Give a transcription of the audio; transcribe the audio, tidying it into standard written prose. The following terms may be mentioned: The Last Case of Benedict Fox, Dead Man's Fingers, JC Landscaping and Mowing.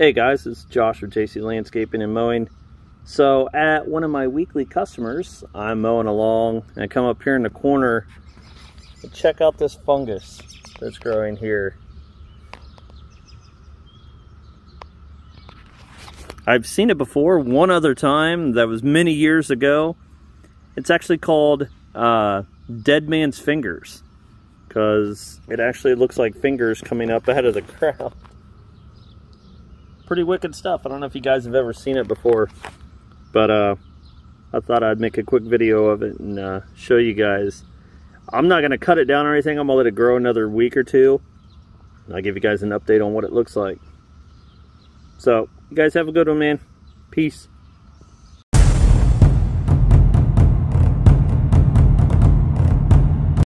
Hey guys, it's Josh with JC Landscaping and Mowing. So at one of my weekly customers, I'm mowing along and I come up here in the corner and check out this fungus that's growing here. I've seen it before one other time, that was many years ago. It's actually called Dead Man's Fingers because it actually looks like fingers coming up out of the ground. Pretty wicked stuff. I don't know if you guys have ever seen it before, but I thought I'd make a quick video of it and show you guys. I'm not going to cut it down or anything. I'm going to let it grow another week or two, and I'll give you guys an update on what it looks like. So, you guys have a good one, man. Peace.